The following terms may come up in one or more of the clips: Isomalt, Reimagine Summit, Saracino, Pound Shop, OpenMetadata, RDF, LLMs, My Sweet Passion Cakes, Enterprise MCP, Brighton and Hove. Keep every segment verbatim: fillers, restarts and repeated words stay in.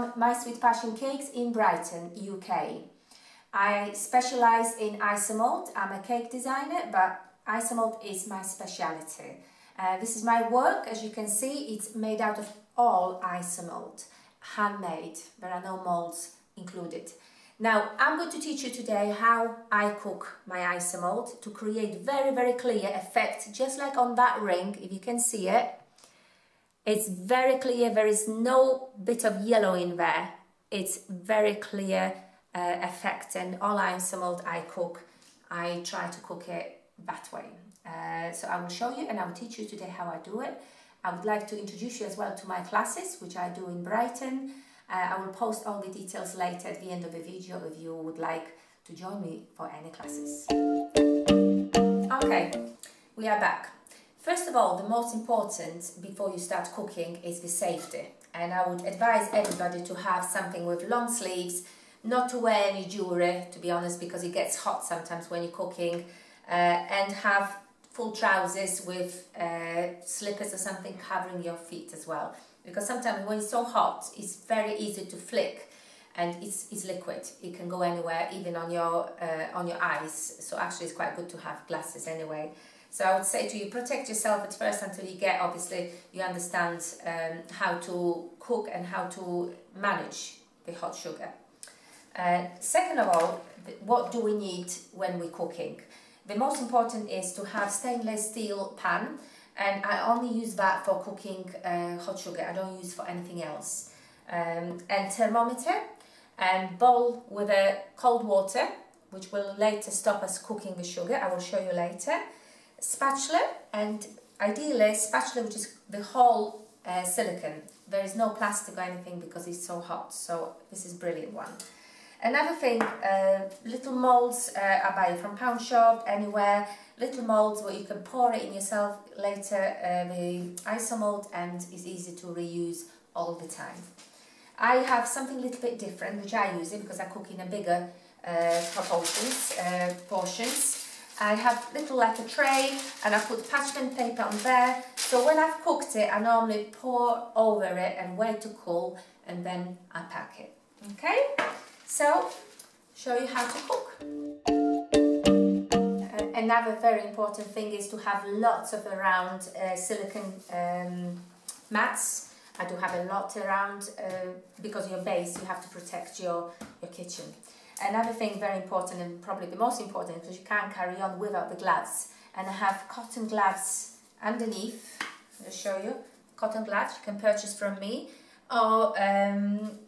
from My Sweet Passion Cakes in Brighton, U K. I specialise in Isomalt. I'm a cake designer, but Isomalt is my speciality. Uh, this is my work. As you can see, it's made out of all Isomalt, handmade. There are no moulds included. Now, I'm going to teach you today how I cook my Isomalt to create very, very clear effect, just like on that ring, if you can see it. It's very clear, there is no bit of yellow in there. It's very clear uh, effect, and all Isomalt I cook, I try to cook it that way. Uh, so I will show you and I will teach you today how I do it. I would like to introduce you as well to my classes, which I do in Brighton. Uh, I will post all the details later at the end of the video if you would like to join me for any classes. Okay, we are back. First of all, the most important before you start cooking is the safety. And I would advise everybody to have something with long sleeves, not to wear any jewellery, to be honest, because it gets hot sometimes when you're cooking, uh, and have full trousers with uh, slippers or something covering your feet as well. Because sometimes when it's so hot, it's very easy to flick, and it's, it's liquid. It can go anywhere, even on your, uh, on your eyes. So actually it's quite good to have glasses anyway. So I would say to you, protect yourself at first until you get, obviously, you understand um, how to cook and how to manage the hot sugar. Uh, second of all, what do we need when we're cooking? The most important is to have stainless steel pan. And I only use that for cooking uh, hot sugar. I don't use for anything else. Um, and thermometer, and bowl with a cold water, which will later stop us cooking the sugar. I will show you later. Spatula, and ideally spatula which is the whole uh, silicone. There is no plastic or anything because it's so hot. So this is brilliant one. Another thing, uh, little moulds uh, I buy from Pound Shop, anywhere. Little moulds where you can pour it in yourself later, uh, the Isomalt, and it's easy to reuse all the time. I have something a little bit different, which I use it because I cook in a bigger uh, proportions, uh, portions. I have little like a tray, and I put parchment paper on there. So when I've cooked it, I normally pour over it and wait to cool, and then I pack it. Okay? So, show you how to cook. Uh, another very important thing is to have lots of around uh, silicone um, mats. I do have a lot around uh, because your base, you have to protect your, your kitchen. Another thing very important, and probably the most important, because you can't carry on without the gloves. And I have cotton gloves underneath. I'll show you. Cotton gloves you can purchase from me, or um,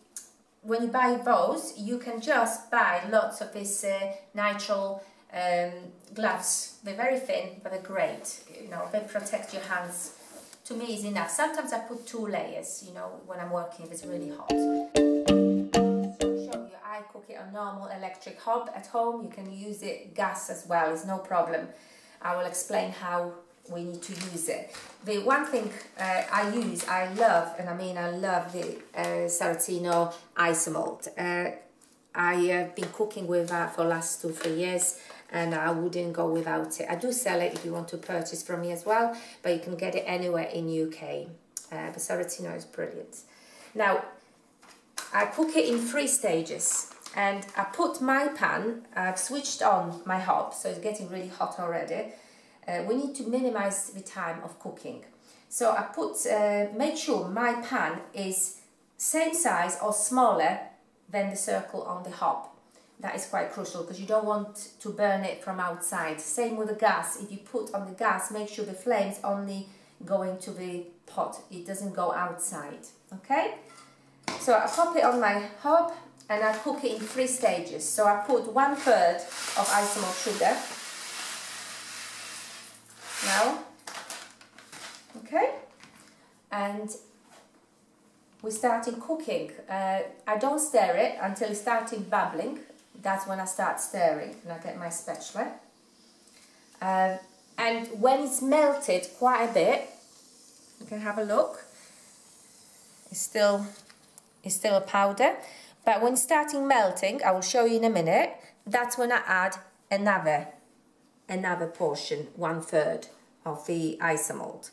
when you buy those, you can just buy lots of these uh, nitrile um, gloves. They're very thin, but they're great. You know, they protect your hands. To me, is enough. Sometimes I put two layers. You know, when I'm working, if it's really hot. So I cook it on normal electric hob at home. You can use it gas as well. It's no problem. I will explain how we need to use it. The one thing uh, I use, I love, and I mean I love the uh, Saracino Isomalt. Uh, I have been cooking with that for the last two, three years, and I wouldn't go without it. I do sell it if you want to purchase from me as well, but you can get it anywhere in U K. Uh, the Saracino is brilliant. Now, I cook it in three stages, and I put my pan, I've switched on my hob, so it's getting really hot already. Uh, we need to minimize the time of cooking. So I put, uh, make sure my pan is same size or smaller than the circle on the hob. That is quite crucial because you don't want to burn it from outside. Same with the gas. If you put on the gas, make sure the flame's only going to the pot. It doesn't go outside, okay? So I pop it on my hob and I cook it in three stages. So I put one third of Isomalt sugar. Now, okay, and we're starting cooking. Uh, I don't stir it until it's starting bubbling. That's when I start stirring, and I get my spatula. Uh, and when it's melted quite a bit, you can have a look. It's still, it's still a powder, but when it's starting melting, I will show you in a minute. That's when I add another. Another portion, one third of the Isomalt,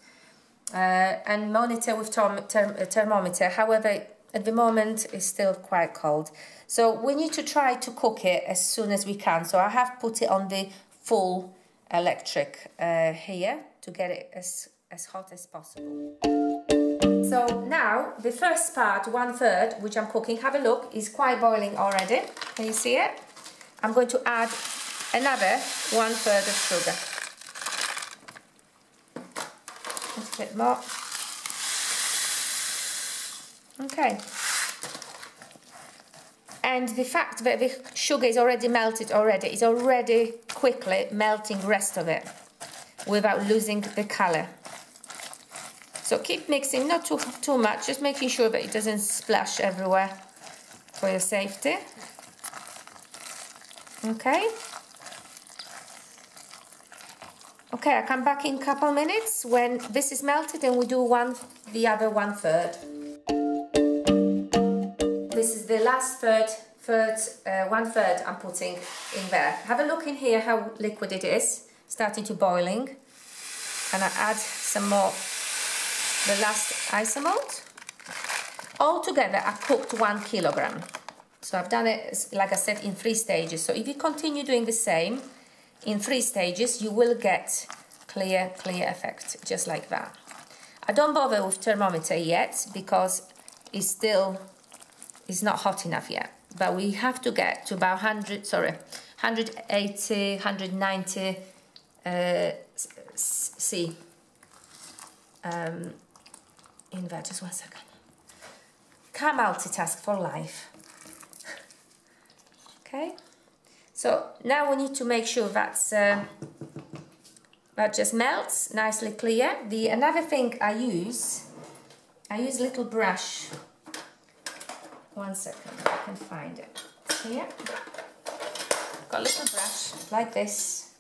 uh, and monitor with therm therm thermometer. However, at the moment it's still quite cold. So we need to try to cook it as soon as we can. So I have put it on the full electric uh, here to get it as, as hot as possible. So now the first part, one third, which I'm cooking, have a look, is quite boiling already. Can you see it? I'm going to add another one third of sugar. Just a bit more. Okay. And the fact that the sugar is already melted already, it's already quickly melting rest of it without losing the colour. So keep mixing, not too, too much, just making sure that it doesn't splash everywhere for your safety. Okay. Okay, I'll come back in a couple minutes when this is melted and we do one, the other one third. This is the last third, third uh, one third I'm putting in there. Have a look in here how liquid it is, starting to boiling. And I add some more, the last isomalt. All together I cooked one kilogram. So I've done it, like I said, in three stages. So if you continue doing the same, in three stages, you will get clear, clear effect, just like that. I don't bother with thermometer yet because it's still, it's not hot enough yet. But we have to get to about one hundred, sorry, one eighty, one ninety uh, C. Um, in there, just one second. Can't multitask for life. Okay. So now we need to make sure that's, uh, that just melts, nicely clear. The another thing I use, I use a little brush. One second, I can find it. Here, got a little brush like this,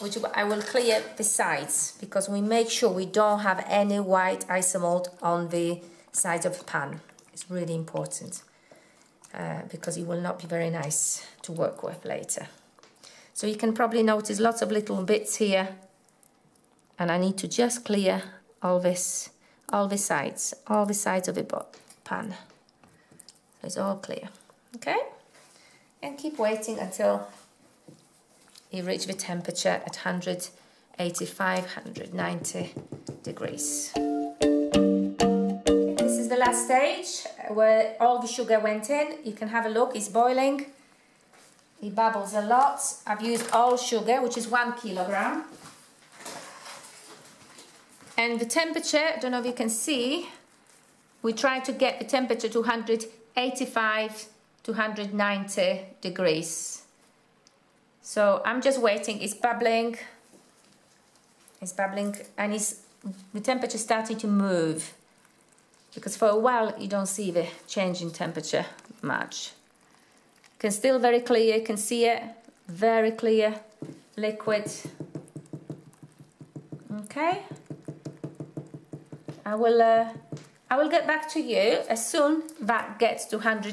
which I will clear the sides because we make sure we don't have any white isomalt on the sides of the pan. It's really important. Uh, because it will not be very nice to work with later. So you can probably notice lots of little bits here, and I need to just clear all this, all the sides, all the sides of the pan. So it's all clear, okay? And keep waiting until you reach the temperature at one eighty-five, one ninety degrees. The last stage where all the sugar went in. You can have a look, it's boiling, it bubbles a lot. I've used all sugar, which is one kilogram, and the temperature, I don't know if you can see, we try to get the temperature to one eighty-five to one ninety degrees. So I'm just waiting, it's bubbling, it's bubbling, and it's the temperature starting to move. Because for a while you don't see the change in temperature much. You can still very clear, you can see it, very clear liquid. Okay. I will, uh, I will get back to you as soon as that gets to one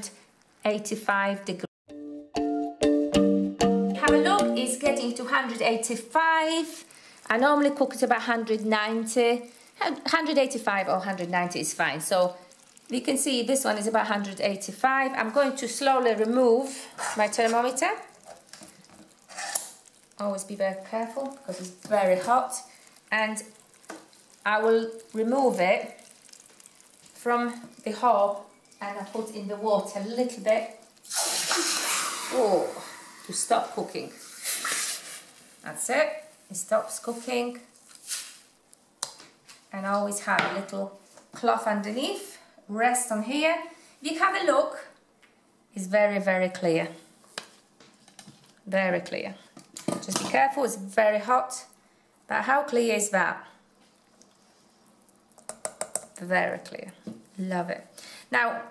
eighty-five degrees. Have a look, it's getting to one eighty-five. I normally cook it about one ninety. one eighty-five or one ninety is fine. So you can see this one is about one eighty-five. I'm going to slowly remove my thermometer. Always be very careful because it's very hot. And I will remove it from the hob and I put in the water a little bit. Oh, to stop cooking. That's it. It stops cooking. And I always have a little cloth underneath, rest on here. If you have a look, it's very, very clear. Very clear. Just be careful, it's very hot. But how clear is that? Very clear. Love it. Now,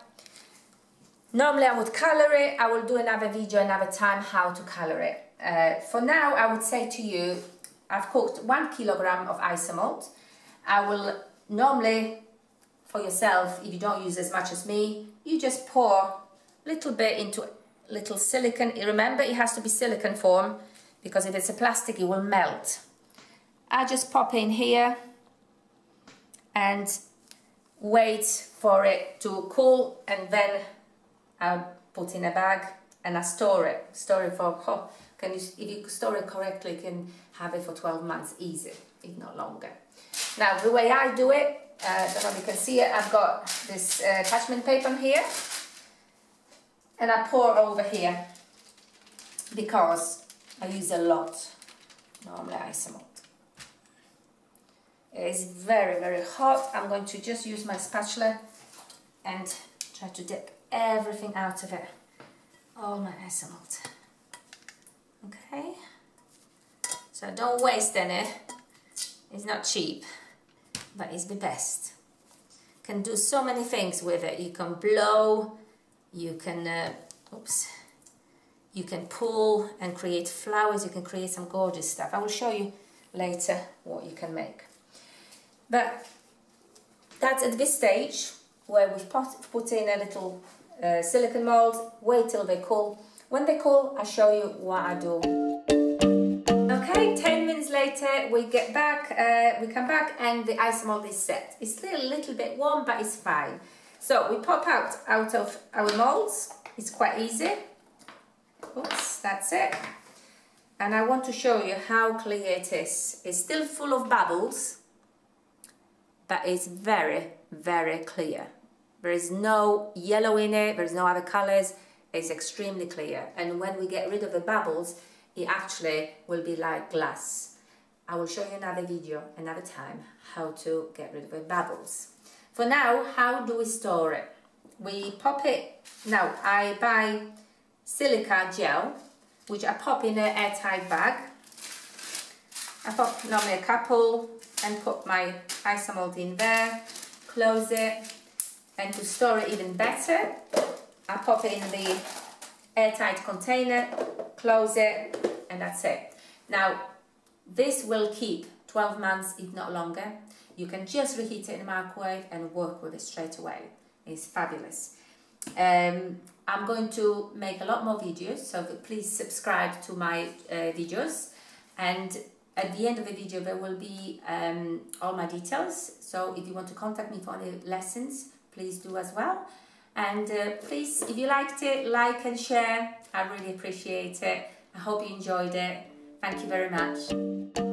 normally I would colour it. I will do another video another time how to colour it. Uh, for now, I would say to you, I've cooked one kilogram of isomalt. I will normally, for yourself, if you don't use as much as me, you just pour a little bit into little silicone. Remember, it has to be silicone form, because if it's a plastic, it will melt. I just pop in here, and wait for it to cool, and then I'll put in a bag and I store it. Store it for, oh, can you, if you store it correctly, you can have it for twelve months easy, if not longer. Now, the way I do it, uh, I don't know if you can see it, I've got this uh, parchment paper here, and I pour over here because I use a lot, normally Isomalt. It's very, very hot. I'm going to just use my spatula and try to dip everything out of it. All my Isomalt. Okay. So don't waste any. It's not cheap, but it's the best. You can do so many things with it. You can blow, you can, uh, oops, you can pull and create flowers. You can create some gorgeous stuff. I will show you later what you can make. But that's at this stage where we've put in a little uh, silicone mold, wait till they cool. When they cool, I'll show you what I do. Okay, ten minutes later, we get back, uh, we come back and the Isomalt is set. It's still a little bit warm, but it's fine. So we pop out, out of our molds. It's quite easy. Oops, that's it. And I want to show you how clear it is. It's still full of bubbles. That is very, very clear. There is no yellow in it, there is no other colors. It's extremely clear. And when we get rid of the bubbles, it actually will be like glass. I will show you another video, another time, how to get rid of the bubbles. For now, how do we store it? We pop it, now I buy silica gel, which I pop in an airtight bag. I pop normally a couple, and put my Isomalt in there, close it, and to store it even better, I pop it in the airtight container, close it, and that's it. Now, this will keep twelve months, if not longer. You can just reheat it in the microwave and work with it straight away. It's fabulous. Um, I'm going to make a lot more videos, so please subscribe to my uh, videos, and at the end of the video there will be um, all my details, so if you want to contact me for any lessons, please do as well. And uh, please, if you liked it, like and share. I really appreciate it. I hope you enjoyed it. Thank you very much.